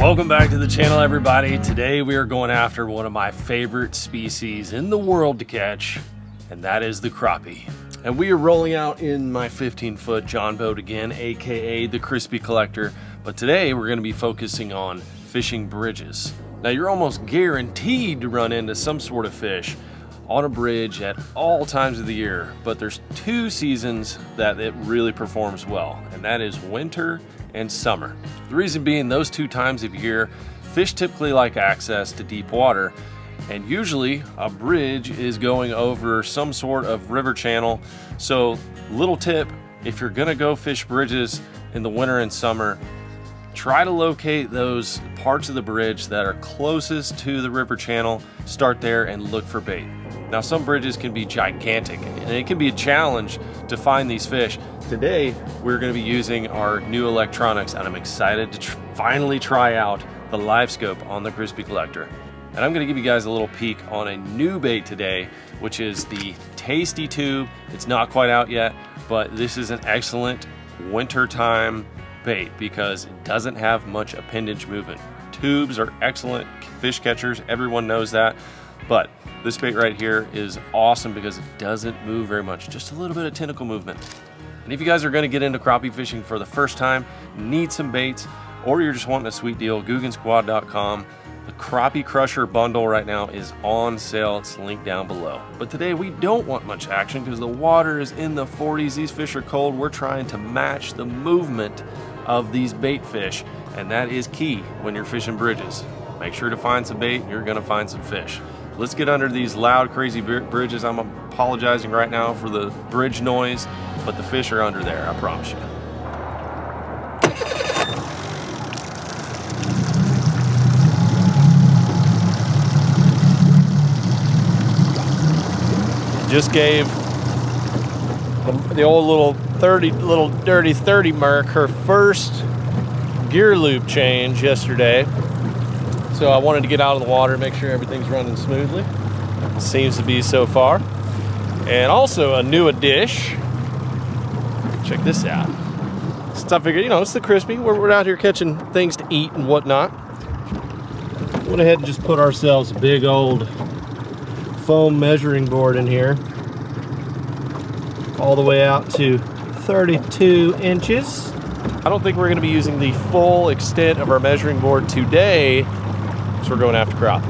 Welcome back to the channel, everybody. Today we are going after one of my favorite species in the world to catch, and that is the crappie. And we are rolling out in my 15-foot John boat again, AKA the Crispy Collector. But today we're gonna be focusing on fishing bridges. Now you're almost guaranteed to run into some sort of fish on a bridge at all times of the year, but there's two seasons that it really performs well, and that is winter and summer. The reason being, those two times of year, fish typically like access to deep water, and usually a bridge is going over some sort of river channel. So little tip, if you're gonna go fish bridges in the winter and summer, try to locate those parts of the bridge that are closest to the river channel, start there and look for bait. Now some bridges can be gigantic and it can be a challenge to find these fish. Today, we're gonna be using our new electronics and I'm excited to finally try out the live scope on the Crispy Collector. And I'm gonna give you guys a little peek on a new bait today, which is the Tasty Tube. It's not quite out yet, but this is an excellent wintertime bait because it doesn't have much appendage movement. Tubes are excellent fish catchers, everyone knows that, but this bait right here is awesome because it doesn't move very much, just a little bit of tentacle movement. And if you guys are gonna get into crappie fishing for the first time, need some baits, or you're just wanting a sweet deal, googansquad.com. The Crappie Crusher bundle right now is on sale, it's linked down below. But today we don't want much action because the water is in the 40s, these fish are cold, we're trying to match the movement of these bait fish, and that is key when you're fishing bridges. Make sure to find some bait, you're gonna find some fish. Let's get under these loud, crazy bridges. I'm apologizing right now for the bridge noise, but the fish are under there, I promise you. Just gave the old little dirty 30 Merc her first gear loop change yesterday. So I wanted to get out of the water, make sure everything's running smoothly. Seems to be so far. And also a new dish. Check this out. So I figured, you know, it's the Crispy. We're out here catching things to eat and whatnot. Went ahead and just put ourselves a big old foam measuring board in here, all the way out to 32 inches. I don't think we're gonna be using the full extent of our measuring board today, so we're going after crappie.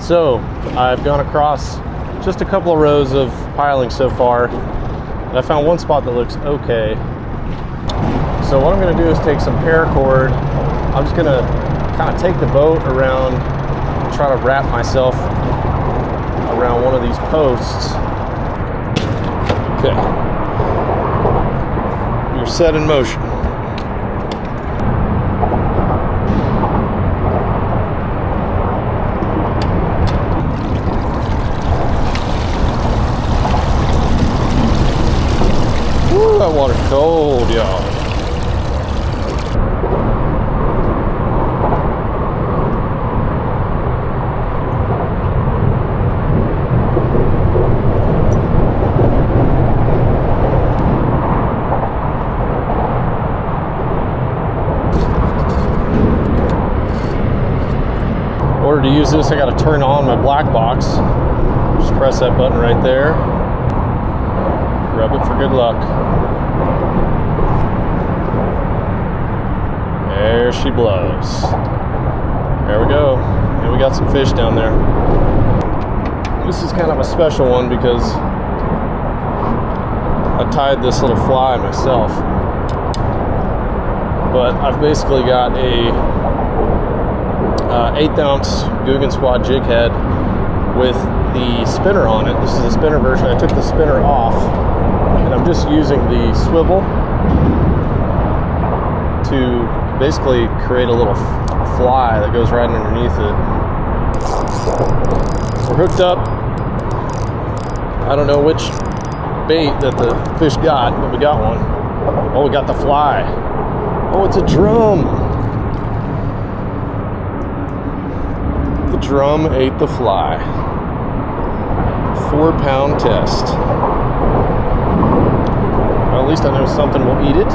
So I've gone across just a couple of rows of piling so far, and I found one spot that looks okay. So what I'm going to do is take some paracord. I'm just going to kind of take the boat around, try to wrap myself around one of these posts. Okay, you're set in motion. That water cold, y'all. In order to use this, I gotta turn on my black box. Just press that button right there. Rub it for good luck. There she blows. There we go. And we got some fish down there. This is kind of a special one because I tied this little fly myself. But I've basically got a 1/8 ounce Googan Squad jig head with the spinner on it. This is the spinner version. I took the spinner off and I'm just using the swivel to basically create a little fly that goes right underneath it. We're hooked up, I don't know which bait that the fish got, but we got one. Oh, we got the fly. Oh, it's a drum. The drum ate the fly. 4-pound test. Well, at least I know something will eat it.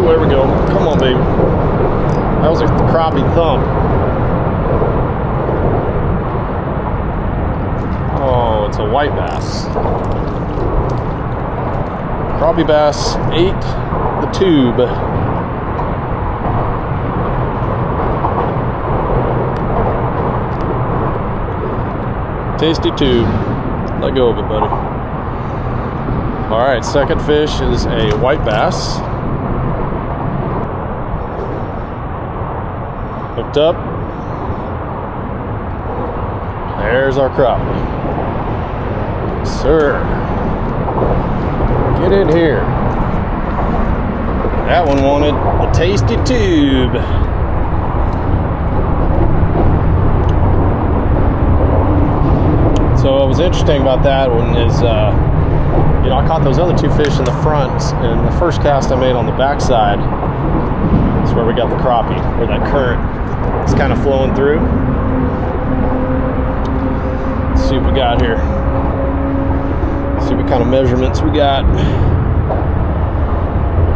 There we go. Come on, baby. That was a crappie thump. Oh, it's a white bass. Crappie bass ate the tube. Tasty tube. Let go of it, buddy. All right, second fish is a white bass. Hooked up. There's our crappie. Sir. Get in here. That one wanted a tasty tube. So what was interesting about that one is, you know, I caught those other two fish in the front, and the first cast I made on the backside is where we got the crappie, where that current is kind of flowing through. Let's see what we got here. Let's see what kind of measurements we got.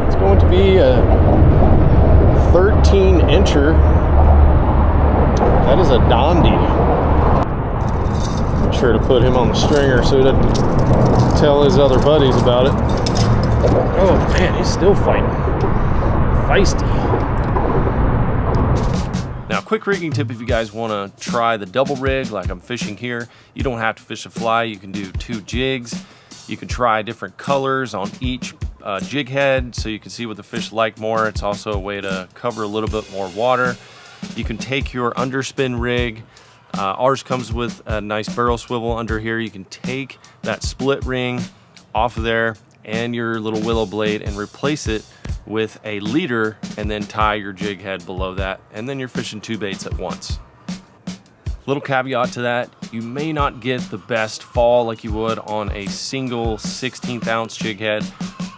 It's going to be a 13-incher. That is a Dondi. Make sure to put him on the stringer so he doesn't tell his other buddies about it. Oh man, he's still fighting. Feisty. Now, quick rigging tip: if you guys want to try the double rig like I'm fishing here, you don't have to fish a fly. You can do 2 jigs. You can try different colors on each jig head so you can see what the fish like more. It's also a way to cover a little bit more water. You can take your underspin rig. Ours comes with a nice barrel swivel under here. You can take that split ring off of there and your little willow blade and replace it with a leader, and then tie your jig head below that, and then you're fishing 2 baits at once. Little caveat to that, you may not get the best fall like you would on a single 16th-ounce jig head,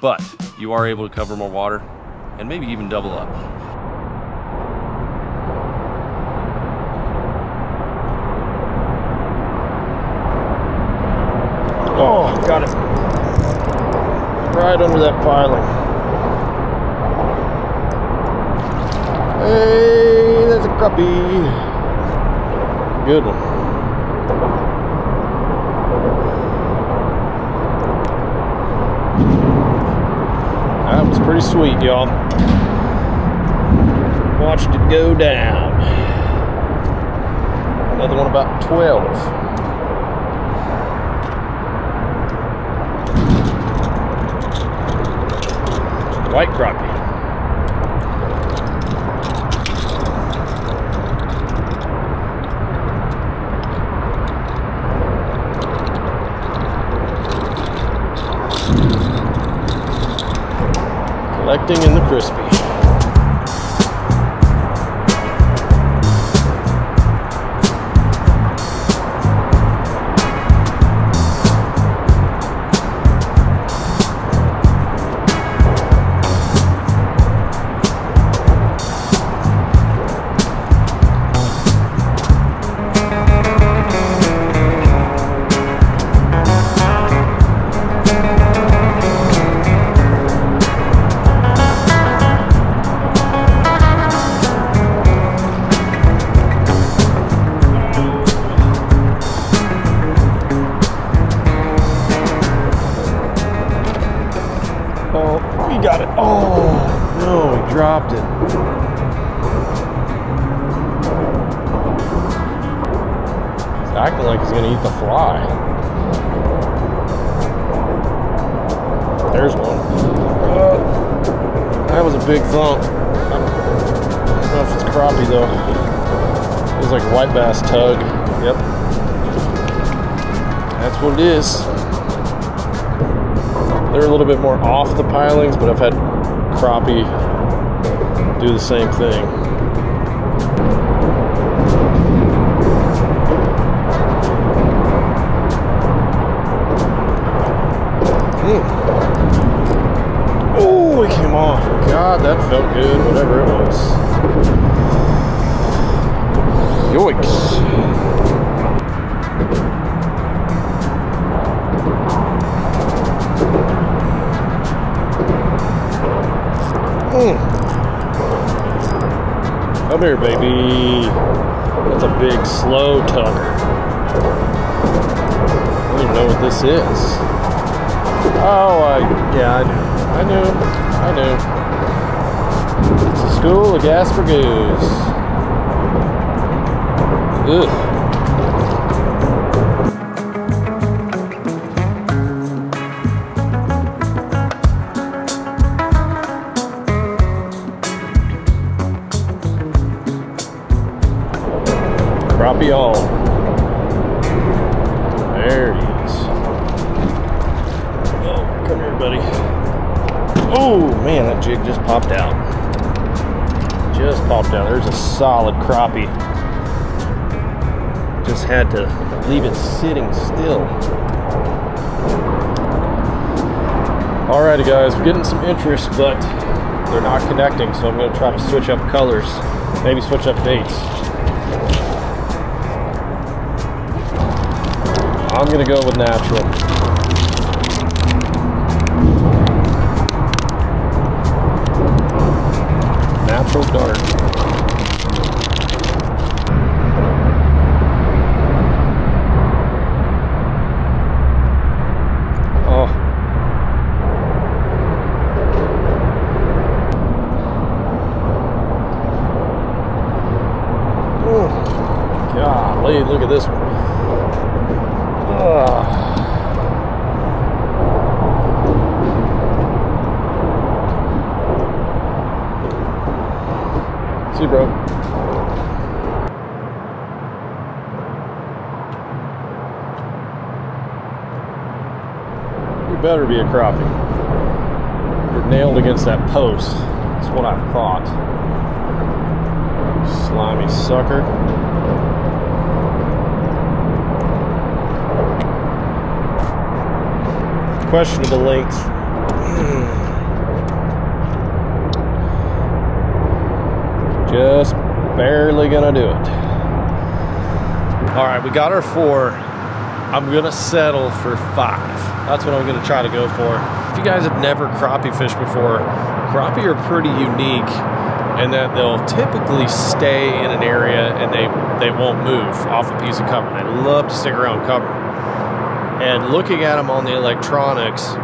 but you are able to cover more water and maybe even double up. Oh, got it. Right under that piling. Hey, that's a crappie. Good one. That was pretty sweet, y'all. Watched it go down. Another one about 12. White crappie. Collecting in the Crispy. Dropped it. He's acting like he's going to eat the fly. There's one. That was a big thump. I don't know if it's crappie though. It was like a white bass tug. Yep. That's what it is. They're a little bit more off the pilings, but I've had crappie do the same thing. Oh, it came off. God, that felt good, whatever it was. Yoicks. Come here, baby. That's a big slow tucker. I don't even know what this is. Oh, I knew. It's a school of Gaspergoose. Ugh. Crappie all. There he is. Oh, come here, buddy. Oh, man, that jig just popped out. Just popped out. There's a solid crappie. Just had to leave it sitting still. Alrighty, guys, we're getting some interest, but they're not connecting, so I'm going to try to switch up colors, maybe switch up baits. I'm gonna go with natural. Natural dart. Oh. Golly, look at this one. See, bro. You better be a crappie. You're nailed against that post. That's what I thought. Slimy sucker. Questionable length. Just barely gonna do it. All right, we got our 4. I'm gonna settle for 5. That's what I'm gonna try to go for. If you guys have never crappie fished before, crappie are pretty unique in that they'll typically stay in an area and they won't move off a piece of cover. They love to stick around cover. And looking at them on the electronics,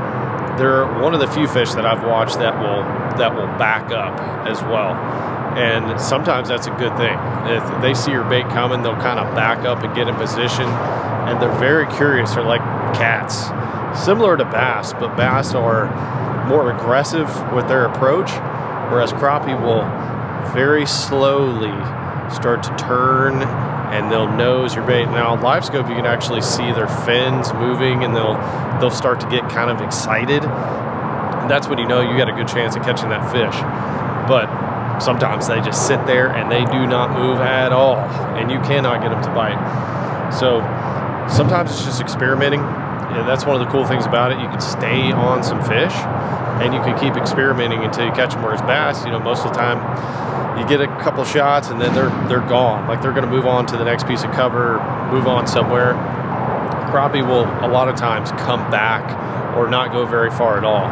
they're one of the few fish that I've watched that will back up as well. And sometimes that's a good thing. If they see your bait coming, they'll kind of back up and get in position. And they're very curious. They're like cats, similar to bass, but bass are more aggressive with their approach, whereas crappie will very slowly start to turn and they'll nose your bait. Now on live scope, you can actually see their fins moving and they'll start to get kind of excited. And that's when you know you got a good chance of catching that fish. But sometimes they just sit there and they do not move at all and you cannot get them to bite. So sometimes it's just experimenting. Yeah, that's one of the cool things about it. You can stay on some fish and you can keep experimenting until you catch them. Whereas bass, you know, most of the time you get a couple shots and then they're gone. Like they're going to move on to the next piece of cover, move on somewhere. Crappie will a lot of times come back or not go very far at all.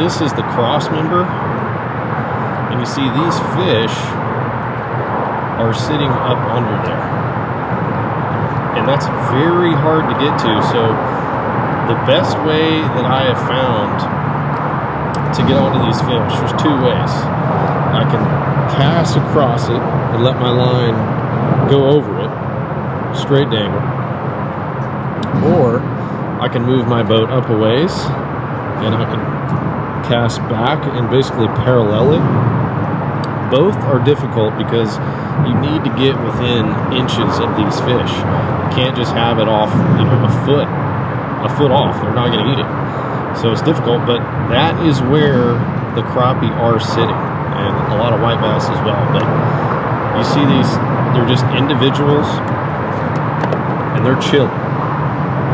This is the cross member, and you see these fish are sitting up under there, and that's very hard to get to. So the best way that I have found to get onto these fish, there's 2 ways. I can cast across it and let my line go over it, straight dangle, or I can move my boat up a ways and I can cast back and basically parallel it. Both are difficult because you need to get within inches of these fish. You can't just have it off, you know, a foot off. They're not going to eat it, so it's difficult. But that is where the crappie are sitting. and a lot of white bass as well. But you see these, they're just individuals, and they're chilling.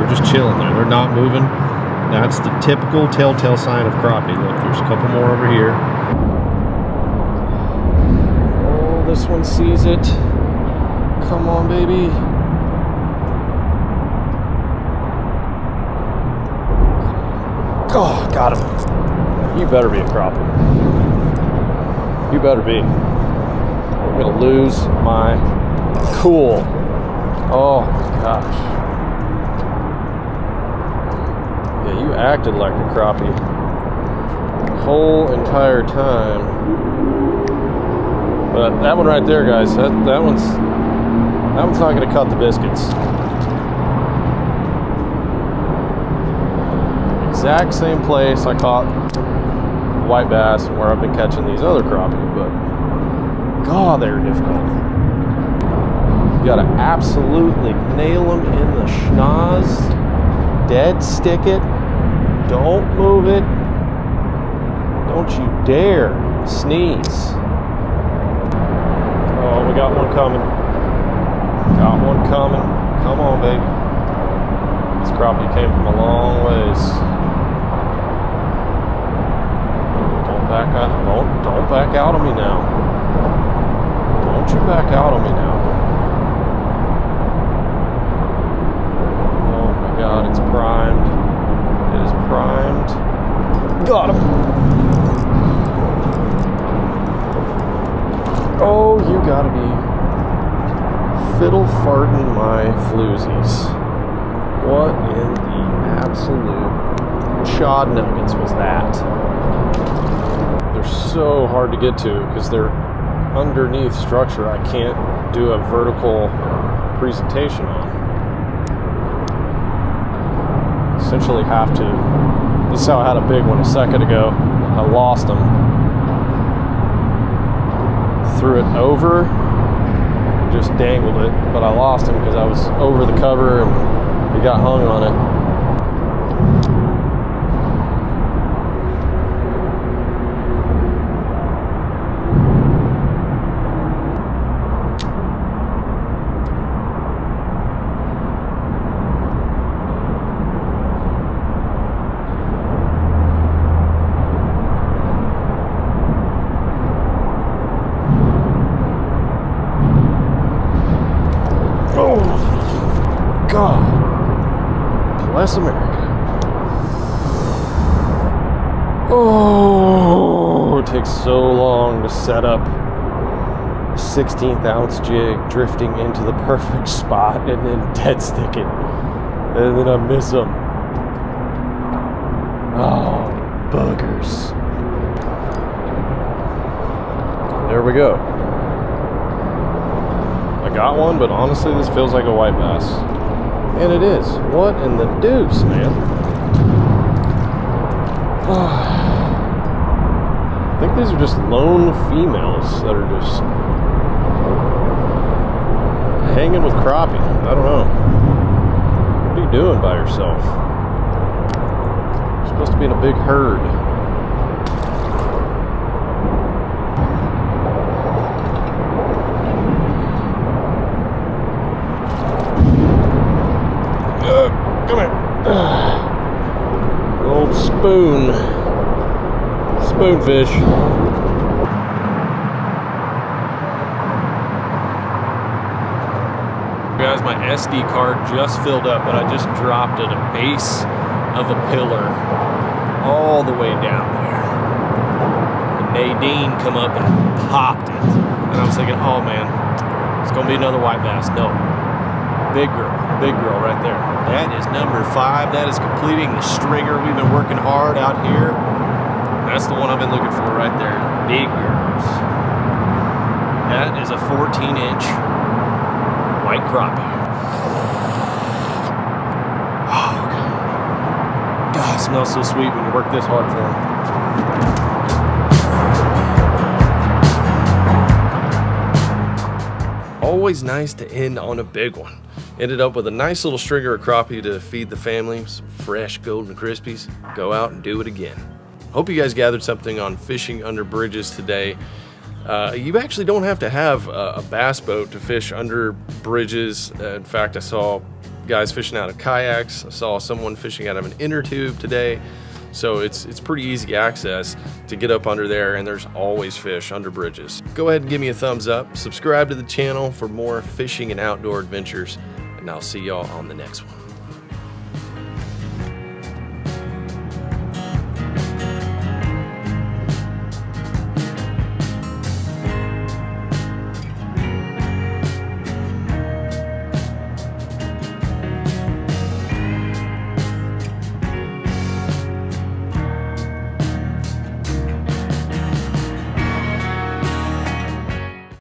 They're just chilling there. They're not moving. That's the typical telltale sign of crappie. Look, there's a couple more over here. Oh, this one sees it. Come on, baby. Oh, got him. You better be a crappie. You better be. I'm gonna lose my cool. Oh my gosh. Yeah, you acted like a crappie the whole entire time. But that one right there, guys, that one's not gonna cut the biscuits. Exact same place I caught white bass and where I've been catching these other crappie, but God, they're difficult. You gotta absolutely nail them in the schnoz, dead stick it, don't move it, don't you dare sneeze. Oh, we got one coming, got one coming, come on baby. This crappie came from a long ways. Back out, don't back out on me now. Don't you back out on me now. Oh my God, it's primed. It is primed. Got him. Oh, you gotta be fiddle farting my floozies. What in the absolute chod nuggets was that? They're so hard to get to because they're underneath structure. I can't do a vertical presentation on. Essentially have to. This is how I had a big one a second ago. I lost him. Threw it over, just dangled it, but I lost him because I was over the cover and he got hung on it. Bless America. Oh, it takes so long to set up a 16th ounce jig drifting into the perfect spot and then dead stick it. And then I miss them. Oh, buggers. There we go. I got one, but honestly, this feels like a white bass. And it is. What in the deuce, man? Oh, I think these are just lone females that are just hanging with crappie. I don't know. What are you doing by yourself? You're supposed to be in a big herd. Come here. Old spoon. Spoonfish. Guys, my SD card just filled up, but I just dropped at a base of a pillar all the way down there. And Nadine come up and popped it. And I was thinking, oh man, it's gonna be another white bass. No. Big girl right there. That is number 5. That is completing the stringer. We've been working hard out here. That's the one I've been looking for right there. Big girls. That is a 14-inch white crappie. Oh, God. God, it smells so sweet when you work this hard for them. Always nice to end on a big one. Ended up with a nice little stringer of crappie to feed the family, some fresh golden crispies. Go out and do it again. Hope you guys gathered something on fishing under bridges today. You actually don't have to have a bass boat to fish under bridges. In fact, I saw guys fishing out of kayaks. I saw someone fishing out of an inner tube today. So it's pretty easy access to get up under there, and there's always fish under bridges. Go ahead and give me a thumbs up. Subscribe to the channel for more fishing and outdoor adventures, and I'll see y'all on the next one.